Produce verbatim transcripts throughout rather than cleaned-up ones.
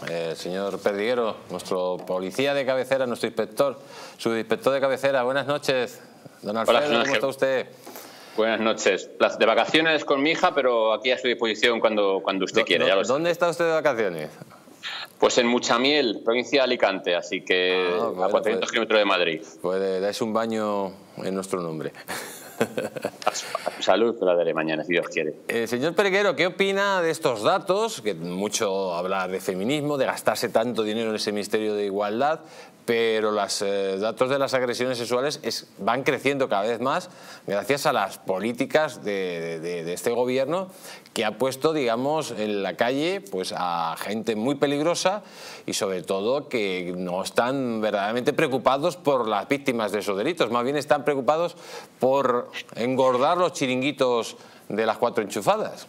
luego, eh, señor Perdiguero, nuestro policía de cabecera, nuestro inspector, subinspector de cabecera. Buenas noches, don Alfredo. Hola, ¿cómo está usted? Buenas noches. Las de vacaciones con mi hija, pero aquí a su disposición cuando, cuando usted quiera. Ya lo sé. ¿Dónde está usted de vacaciones? Pues en Muchamiel, provincia de Alicante, así que ah, bueno, a cuatrocientos kilómetros de Madrid. Pues dais un baño en nuestro nombre. Salud, te la daré mañana, si Dios quiere. Eh, señor Perdiguero, ¿qué opina de estos datos? Que mucho hablar de feminismo, de gastarse tanto dinero en ese Ministerio de Igualdad, pero los eh, datos de las agresiones sexuales es, van creciendo cada vez más gracias a las políticas de, de, de este gobierno, que ha puesto, digamos, en la calle pues, a gente muy peligrosa y sobre todo que no están verdaderamente preocupados por las víctimas de esos delitos, más bien están preocupados por engordar los chiringuitos de las cuatro enchufadas.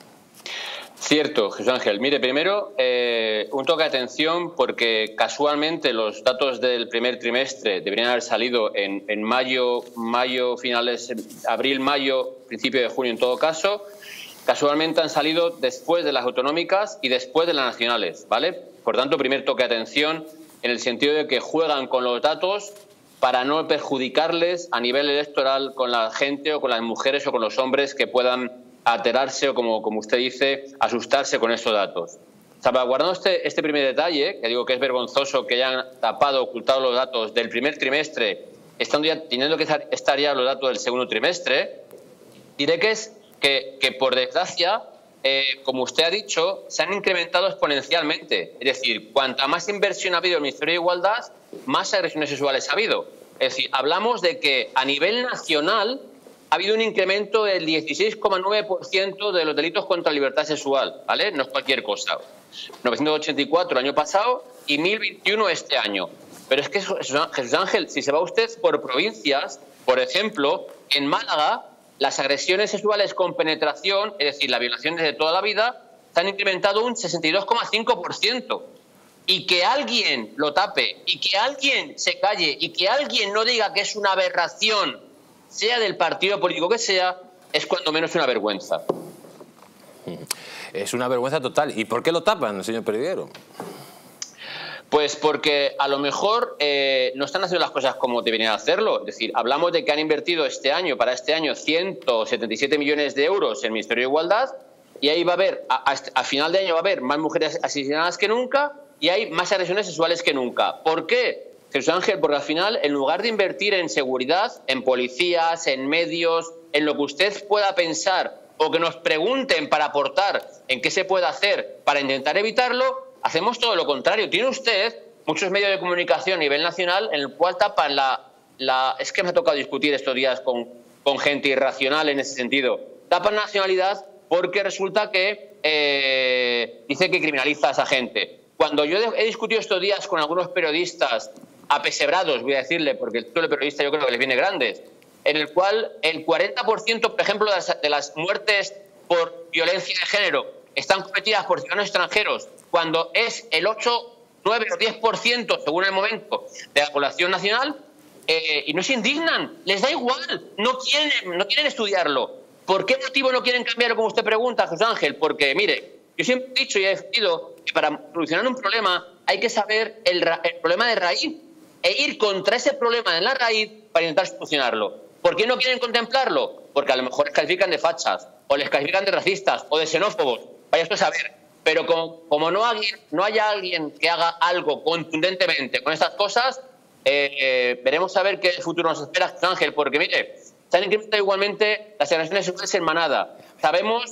Cierto, Jesús Ángel. Mire, primero, eh, un toque de atención porque casualmente los datos del primer trimestre deberían haber salido en, en mayo, mayo, finales, abril, mayo, principio de junio en todo caso. Casualmente han salido después de las autonómicas y después de las nacionales, ¿vale? Por tanto, primer toque de atención en el sentido de que juegan con los datos para no perjudicarles a nivel electoral con la gente o con las mujeres o con los hombres que puedan alterarse o, como, como usted dice, asustarse con estos datos. Salvaguardando este, este primer detalle, que digo que es vergonzoso que hayan tapado, ocultado los datos del primer trimestre, estando ya, teniendo que estar ya los datos del segundo trimestre, diré que es que, que por desgracia, eh, como usted ha dicho, se han incrementado exponencialmente. Es decir, cuanta más inversión ha habido en el Ministerio de Igualdad, más agresiones sexuales ha habido. Es decir, hablamos de que a nivel nacional ha habido un incremento del dieciséis coma nueve por ciento de los delitos contra la libertad sexual, ¿vale? No es cualquier cosa. novecientos ochenta y cuatro el año pasado y mil veintiuno este año. Pero es que, Jesús Ángel, si se va usted por provincias, por ejemplo, en Málaga, las agresiones sexuales con penetración, es decir, las violaciones de toda la vida, se han incrementado un sesenta y dos coma cinco por ciento. Y que alguien lo tape, y que alguien se calle, y que alguien no diga que es una aberración, sea del partido político que sea, es cuando menos una vergüenza. Es una vergüenza total. ¿Y por qué lo tapan, señor Perdiguero? Pues porque a lo mejor eh, no están haciendo las cosas como deberían hacerlo. Es decir, hablamos de que han invertido este año, para este año, ciento setenta y siete millones de euros en el Ministerio de Igualdad y ahí va a haber, a, a, a final de año va a haber más mujeres asesinadas que nunca y hay más agresiones sexuales que nunca. ¿Por qué? Jesús Ángel, porque al final, en lugar de invertir en seguridad, en policías, en medios, en lo que usted pueda pensar o que nos pregunten para aportar en qué se puede hacer para intentar evitarlo, hacemos todo lo contrario. Tiene usted muchos medios de comunicación a nivel nacional en el cual tapan la... la es que me ha tocado discutir estos días con, con gente irracional en ese sentido. Tapan nacionalidad porque resulta que eh, dice que criminaliza a esa gente. Cuando yo he discutido estos días con algunos periodistas apesebrados, voy a decirle, porque el título de periodista yo creo que les viene grande, en el cual el cuarenta por ciento, por ejemplo, de las, de las muertes por violencia de género están cometidas por ciudadanos extranjeros, cuando es el ocho, nueve o diez por ciento, según el momento, de la población nacional, eh, y no se indignan, les da igual, no quieren, no quieren estudiarlo. ¿Por qué motivo no quieren cambiarlo, como usted pregunta, José Ángel? Porque, mire, yo siempre he dicho y he defendido que para solucionar un problema hay que saber el, el problema de raíz e ir contra ese problema en la raíz para intentar solucionarlo. ¿Por qué no quieren contemplarlo? Porque a lo mejor les califican de fachas, o les califican de racistas, o de xenófobos, vaya esto a saber. Pero como, como no, hay, no haya alguien que haga algo contundentemente con estas cosas, eh, eh, veremos a ver qué futuro nos espera, Ángel, porque mire, se han incrementado igualmente las agresiones sexuales en manada. Sabemos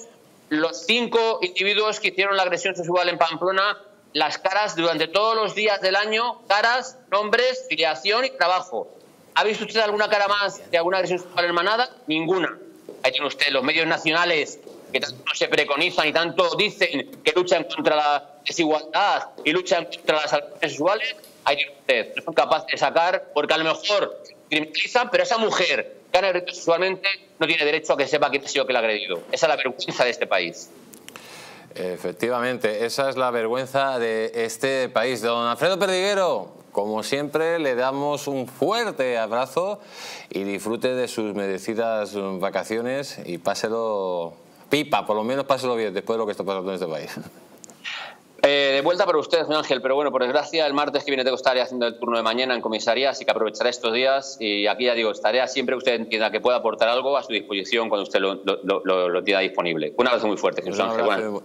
los cinco individuos que hicieron la agresión sexual en Pamplona, las caras durante todos los días del año, caras, nombres, filiación y trabajo. ¿Ha visto usted alguna cara más de alguna agresión sexual en manada? Ninguna. Ahí tiene usted los medios nacionales que tanto se preconizan y tanto dicen que luchan contra la desigualdad y luchan contra las agresiones sexuales. Ahí tiene usted. No son capaces de sacar, porque a lo mejor criminalizan, pero esa mujer que han agredido sexualmente no tiene derecho a que sepa quién ha sido que la ha agredido. Esa es la vergüenza de este país. Efectivamente, esa es la vergüenza de este país. Don Alfredo Perdiguero, como siempre, le damos un fuerte abrazo y disfrute de sus merecidas vacaciones y páselo pipa, por lo menos páselo bien después de lo que está pasando en este país. Eh, de vuelta para usted, Juan Ángel, pero bueno, por desgracia, el martes que viene tengo que estar haciendo el turno de mañana en comisaría, así que aprovecharé estos días y aquí ya digo, estaré siempre que usted entienda que pueda aportar algo a su disposición cuando usted lo, lo, lo, lo tenga disponible. Un abrazo muy fuerte, Jesús Ángel.